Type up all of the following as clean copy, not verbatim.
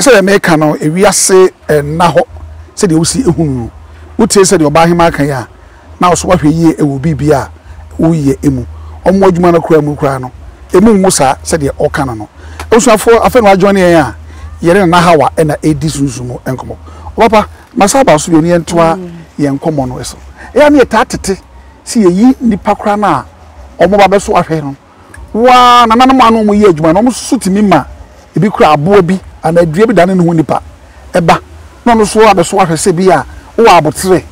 So the American now, if we say Naho, say the Usi Ehunu, Uti say the Obahima Kenya. Now so what we ye will be biya, we emu. Omo juma na kura mu kura no. Emu musa say the Okana no. Also for after we join here, yere na hawa and a disusumo enkomo. Papa, masaba so yoni entoa ye enkomo no eso. E am ye tatete, see ye nipa kura na omo ba be so ahwe no. Wa na nanu anu mu ye adjuma no so timi ma ebi kura abo bi. And I dream down in Hunipa. Eba, no, so I was what I say, Bia, oh, about three.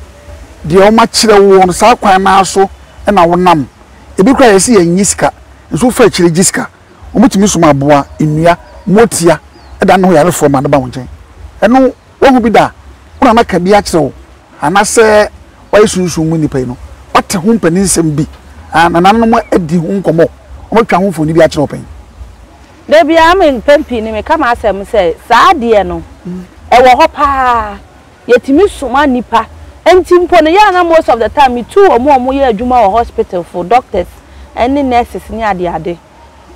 The old mature one, South Quamaso, and our num. A book I see a Yiska, and so fetch Jiska, or much Miss Maboa, Inia, Motia, and I know you from the bounty. And no, what will be that? One I can be at so. And I say, why should you win the peno? What a home peninsula be, and an animal at the home come up, or come home for the actual pain. There be I mean Pempi ni me come as I say, Sadia no. Ewa hopa yet me suma nipa. And timpone yana most of the time me 2 or more year juma or hospital for doctors and the nurses near the ade.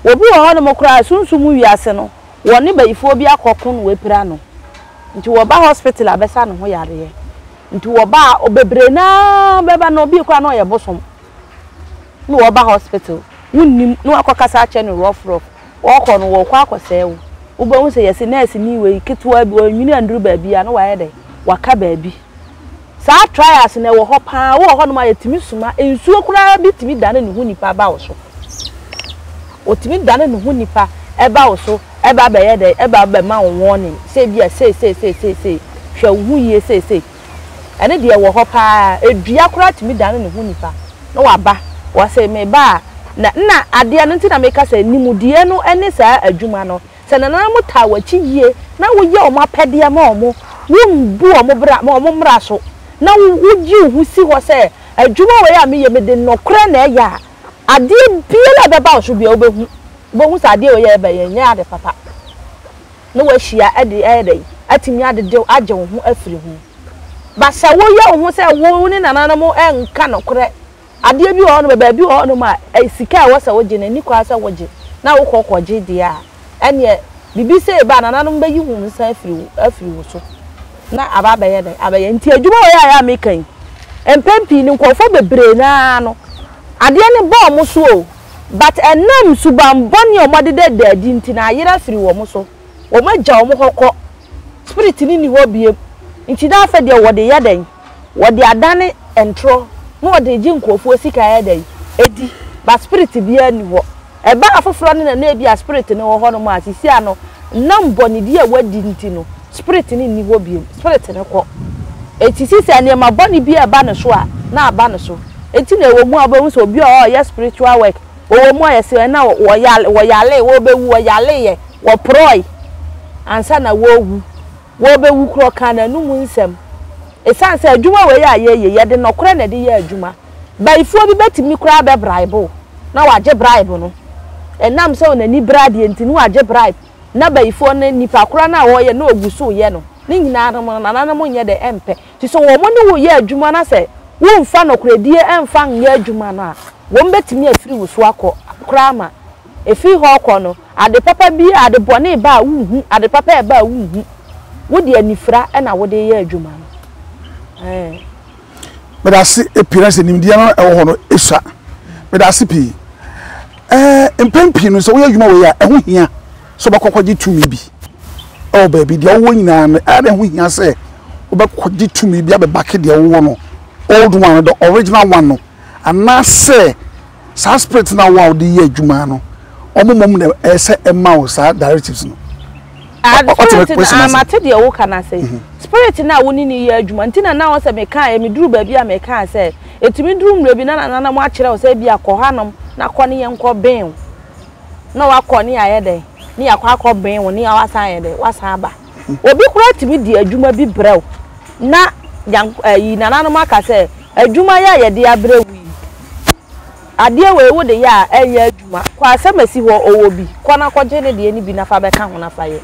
Obu or no cry soon sumu yaseno. One neighbor before be a cocoon we pirano. Into a bar hospital a besan who are here. Into a bar obebrena beba no be kwa no ya bosom. No a bar hospital. You knew no a cockasa chain rough. Walk on walk, walk or sail. Ubon say, yes, nurse, anyway, kit web, you and Drew baby, and why they waka baby. So I try us and they will hop on my Timisuma, and so could I be to me down in Hunipa Bowso. Or to me down in Hunipa, a Bowso, a Babayade, a Babamount warning, say, yes, say, shall who ye say. And a dear will hop a diacra to me down in Hunipa. No, Abba, or say, may bar. Na adia nti na make say nimudie no ene saa adwuma no se nana mo tawa chi yie na wo ye o ma pede ma omo wo mbu omo bra ma omo mra so na wo ji ohu si ho se adwuma we ya me ye me de nokra na ya ade biela be ba so bia obehu bohu sa ade o ye ba ye nya ade papa no wa hia ade ade atimi ade de agye wo ho afiri ho ba sa wo ye ohu se wo ni nana mo enka nokra Adia bi ono be ba bi ono ma e sika e wasa woje na ni kwa asa woje na wo kokoje dia ene bibi se ba nana no mba yi hu nsa afiri wo so na aba ba ye da aba ye nti adwuma wo ya me kan empempi ni nkofo bebre na no adia ne ba omo so o but enam subamboni omode de adi nti na ayira afiri wo mo so wo ma gya wo kokko spirit ni ni ho biem nti da afa de wo de ye dan wo de adane entro no de ji nkofu sika ya dai edi ba spirit bia ni wo e ba afoforo ne na bia spirit ne wo hono ma asisi ano nambo ni dia wadi nti no spirit ne ni wo biem spirit ne ko etisi se ne ma boni bia ba ne so a na aba ne so eti na ewo mu abun so bia o ya spiritual work owo mu ya se na wo yale wo bewu wo yale ye wo proy ansa na wo wu wo bewu kro kan na nu mu nsem esan se adwuma we ya ye de nokra na de ye adwuma ba ifuo bi betimi kra be bribe na waje bribe no enam se onani brade enti no waje bribe na ba ifuo na nipa kra na wo ye na ogusu ye no ni nyina na mo nye de empe ti so wo mo ne wo ye adwuma na se wo mfa nokra die emfa nye adwuma na wo betimi afiri wo so akọ kra ma efi ho akọ no ade papa bi ade bone ba wuhu ade papa e ba wuhu wo de anifra na wo de ye adwuma But I see a pirate in Indiana or Issa. But I see P. In Pempino, so where you know, and we here. So, but what did you me? Oh, baby, the old one, and I don't win, I say. But what did you me be a bucket, the old one, the original one? And now say, suspect now, wow, the year Jumano. Or moment, I say a mouse, I directives. I'm at the old can I say. Spirit na woni ni ye adwuma ntina na wose me kan e me duru ba bia me kan se etimi duru mre bi na nana mo akire o se bia ko hanom na kone ye nko ben na wa kone aye den ni akwa akọ ben woni awasan ye den wasan ba obi kura timi di adwuma bi brew na yi nana no maka se adwuma ya ye de abrewi ade we wo de ya eye adwuma kwa se masi ho owo bi kona koje ne de ni bi na fa be kan ho na fa ye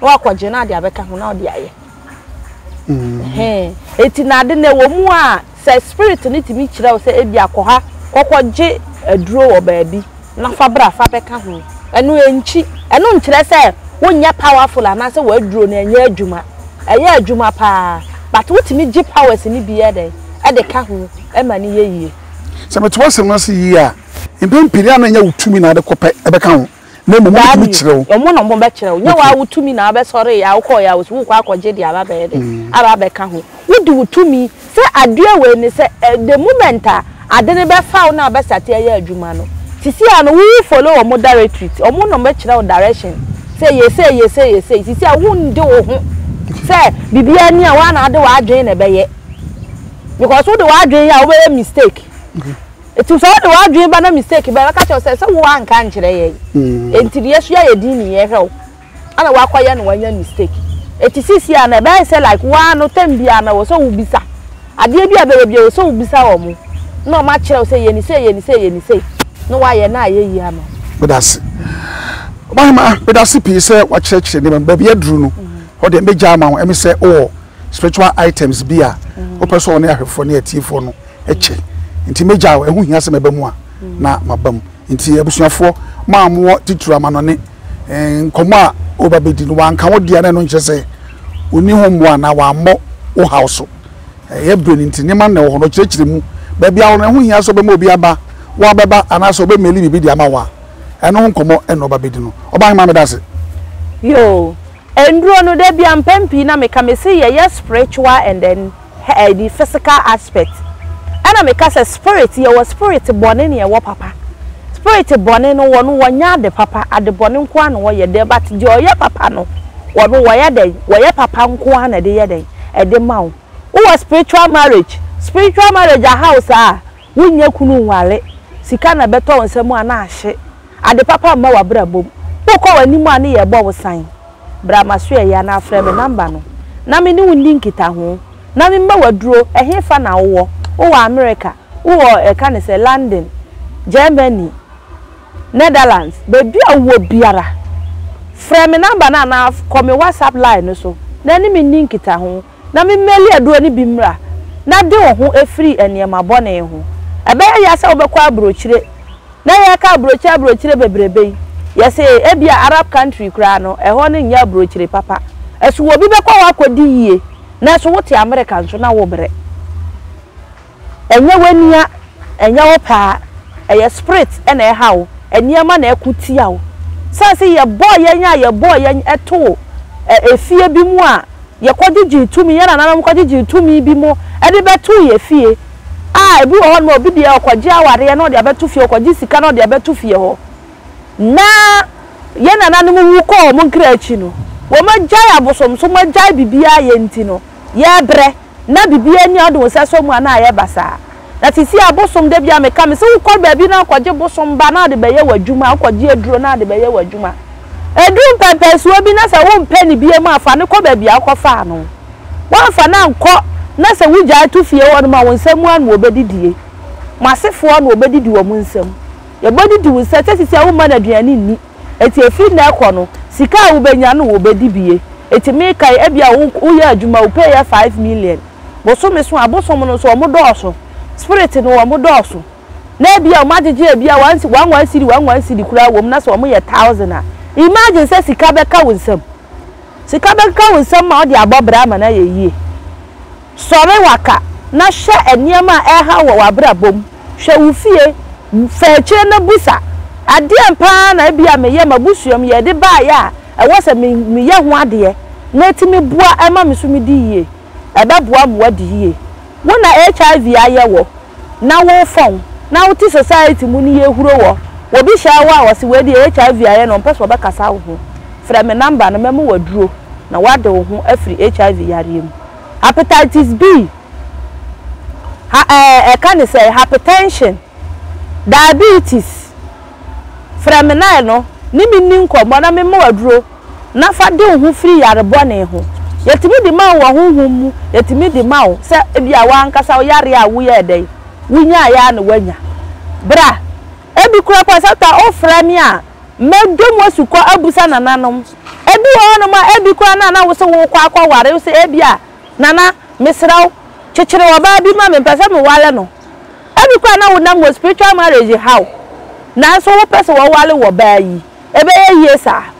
wa koje na de abeka ho na o de aye etinade na wo mu a se spirit ni timi kire wo se ebia koha kokogje aduro wo baabi na fa bra fa beka ho eno enchi eno nkire se When you're powerful, and I say we're drone and you're Juma. A Juma pa. But what me G powers in the beard? At the Kahu, Emmanuel. So it was a mercy year. In Piriana, you two men at the copper account. No more bachelor, or one on bachelor. No, I would two men, I was sorry, I'll call you. I was walk out with Jedi Ababed. Ababekahu. What do to me? Say, I dear when they say the momenta. I didn't ever found our best at a Jumano. Sisiano, we follow a modal retreat or one on bachelor direction. Say, you say, you say, you say, you say, I won't do. Say, Bibiania, one other, I drain a bay. Because what do I drain away a mistake? It was all the wild dream by mistake, but I catch yourself one country. Until yes, you are a dini, a hell. And I walk away and one mistake. 86 years and a bear said like 1 or 10 biana or so bisa. I did be a baby or so bisa or more. No much shall say any say any say any say. No, I and I, ye hammer. But that's Mamma, but that's the piece what church and even baby drew or the major amount, and we say, oh, spiritual items beer or person near her for near tea for no. Inti meja we hu hiase mebamua na mabam inti ebusuafo ma amwo titira manone nkomo a obabedi no wanka wodea na no nkyese oni homwa na wa ammo wo house ye breni inti ne man na wo no kirekire mu ba bia wo na hu hiase obema obi aba wo ababa anaso obemeli bibi dia ma wa eno nkomo eno obabedi no oban ma medase yo enduro no de bia mpampi na meka mesi ye spiritual and then the physical aspect. I make us a spirit, your spirit born in your papa. Spirit born in one yard, the papa at the born in Quan, or your dear, but your papa no. Or no, why are they? Why are papa and Quan a day at the mouth? Oh, spiritual marriage. Spiritual marriage, a house, ah, we knew Kunu Wale. Sikana beton, someone ash it. At the papa, Moa Brabo. No call any money a bow sign. Bramasia, Yana, Frame, Nambano. Naminu Linkita home. Namimba drew a hair fan hour. Oh, America, oh, can say London, Germany, Netherlands, baby, I would be a frame number now. Call me WhatsApp line or so. Nanny me link it at home. Nammy merely a do any bimra. Not do who a free and near my bonnet home. A bear yes over qua brochure. Nay, a car brochure baby. Yes, a be Arab country crano, a horning ya brochure papa. As will be the call up with the ye. Now, so what the Americans now over it. And your wenia and your pa, a spirit and a how, and your man a cutiao. Sassy, your boy, and a toe, a fear be more. Your cottage to me, and another cottage to me be more, and a bet to ye fear. I brew on more be the alcojawa, they are not the abet to fear, or this cannot the abet to fear. Now, yen an animal who call Moncrechino. Woman Jaya bosom, so much Jai be yentino. Ya bre. Na bibi eni odo wose so mu ana aye basa na ti si abosom da bia me ka me se wo ko ba bi na kwaje bosom ba na de be ye wadwuma kwaje eduro na de be ye wadwuma edun pepesu obi na se wo mpani bia mu afa ne ko ba bia akofa no wa fa na nko na se wuja tu fie wo no ma wonsamu an wo bedidie masefo an wo bedidi wo mu nsam ye bedidi wo se te si awu ma na duani ni eti efi na ekọ no sika wo benya no wo bedibie eti me kai ebia wo ye adwuma wo pay 5 million. But so me so abosom no so omodoso spirit no omodoso na bia o majeje bia 1 cedi kura wo na so omoye 1000 a imagine say sika beka wonsam ma o di abobra ma na ye yie sore waka na hye eniama eha wo wabra bom hwe wufie fechire na busa ade ampa na bia me ye mabusuom ye de ba ya ewo se me ye ho ade na timi bua ema me so me di yie ababua mwa di ye wona HIV ayewo na wo fon na wo ti society mu ni ye huro wo obi sha wa wose we di HIV aye no mpeso be kasa wo fra me number na memo waduro na wade wo ho afri HIV yarem hepatitis B ha can say hypertension diabetes fra me na no ni mi ni nkomo na memo waduro na fa de wo free yarebo ne ho. Yet me the man who yet me the mouth, said Biawan Casa Yaria, we are day. We yan wenya. Bra, every crop was after all Framia. Made them was to call Abusan and Nanum. Every one of my every crown and I was a walk out what I say, Ebia, Nana, Miss Row, Chichero, Baby, Mamma, and Pasamo Walano. Every crown I would not was spiritual marriage. How now so person while I were bay. Every year, sir.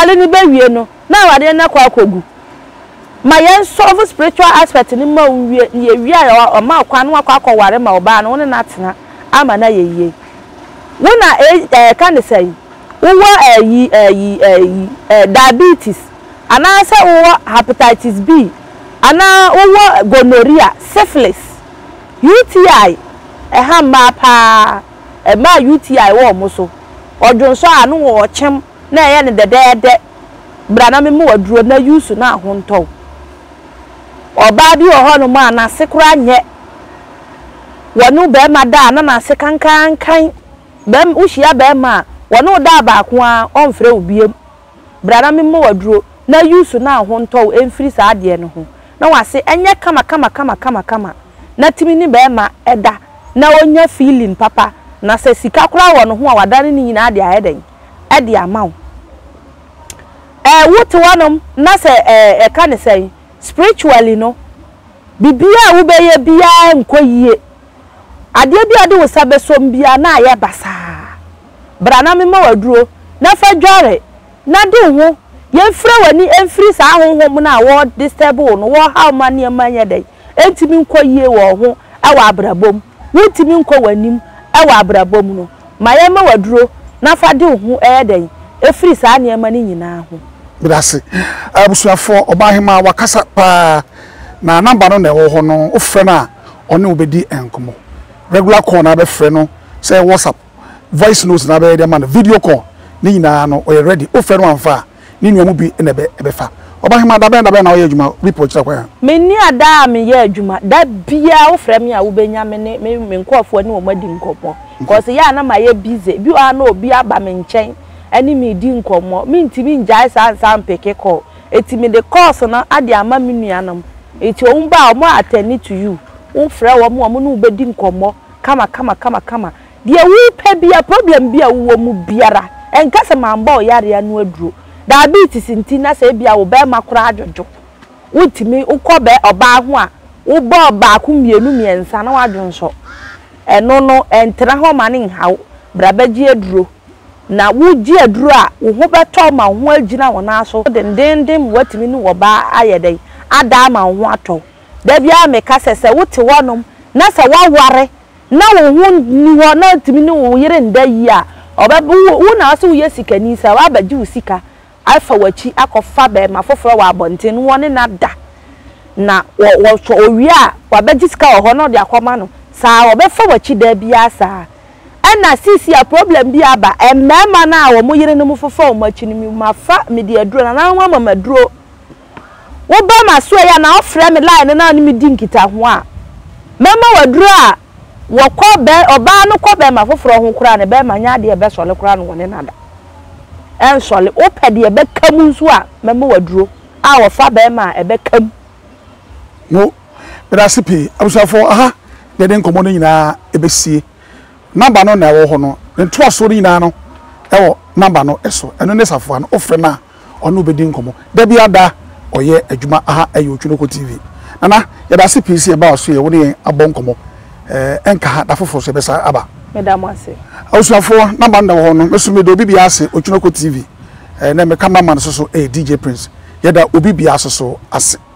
wale ni be no na wale na kwa akogu ma yen solve spiritual aspect ni ma wie ye wie ya ma kwa no akwa akware ma oba no ne na tena ama na ye ye wona kan say wo yi diabetes ana say wo hepatitis B ana wo gonorrhea syphilis UTI eha ma pa e ma UTI wo mo so odunso anu wo chem na ye ne dede bra na me mo waduro na use na ahonto oba bi o ho no ma na sekura nye wonu be ma da na na sekankan kan bem ushia be ma wonu da ba ko a onfre obiem bra na me mo waduro na use na ahonto enfiri sa ade ne ho na wase enye kama na timini be ma eda na onya feeling papa na se sika kura wo no ho awadane ni nyina ade ahedan ade amawo wuti wanom na se ka ne sey spiritually no bibia wo be ye bia nkoyie ade bia de wo sabesom bia na aye basa bra na me ma waduro na fa dware na de wo ye fre wani enfri sa honhom na wo disable no wo how man ye man ye dey entimi nkoyie wo ho awa abrabom wutimi nkowanim awa abrabom no ma ye ma waduro na fa de wo eden efri saa niema ni nyina ho brase abusuafo obahema wakasa pa na number no na wo ho no ofre na one obedi enkomo regular call na be fre no say WhatsApp voice notes na be dey man video call ni nyina no o ready ofre no anfa ni nyamu bi na be ebefa obahema da be na o ye adwuma report ta kwa me ni ada me ye adwuma da bia ofre me a wo benya me ne me nkofo ni wo madi nkopon because ya na ma ye busy bi o na obi aba me nchen any me din komo me ntimi njai san san peke ko etimi de course na ade ama me nuanom eti o mba o mo atani to you wo frɛ wo mo no be din komo kama de wu pa bia problem bia wo mu biara enka se mamba o yare anu aduro diabetes nti na se bia wo be makora adwojo wotimi ukɔ be oba ho a wo ba oba ku mienu miensa na wadwonso eno no entra ho mane nhaw brabaji aduro na wuji aduru a wo ho beto ma ho agina wo na so dendendem watimi ni wo ba ayedai ada ma ho atɔ da bia me ka sese wote wonom na se waware na wo ho ni ho na timi ni wo yere nda yi a obabu wo na so ye sika ni sa wa baji wo sika alfa wachi akofa be ma foforo wa abonten wo ne na da na wo so owi a wa baji sika wo ho no de akoma no sa wo be fa wachi da bia sa na sisi a problem bi aba emma na wo moyere no mfofo o machi ni mafa me de aduro na na mama maduro wo ba ma so ya na ofre me line na ni me di nkita ho a mama waduro a wo kɔ be oba no kɔ be ma foforo ho kura ne be ma nya de be sole kura no ne nada en sole wo pede be kam nso a mama waduro a wo fa be ma e be kam no recipe abusafo aha de den komo no nyina e be sie number no na wo ho no nto asori nyina no ewo number no eso eno ne safo an ofre na ono obedi nkomo da bia da oye adwuma aha ayo Twunoko TV nana ya da CPC e ba so ye wo ne abon nkomo enka ha da foforo so be sa aba madam ase awusafo number no ho no meso me do bibia ase Twunoko TV na me cameraman so DJ Prince ya da obibia so ase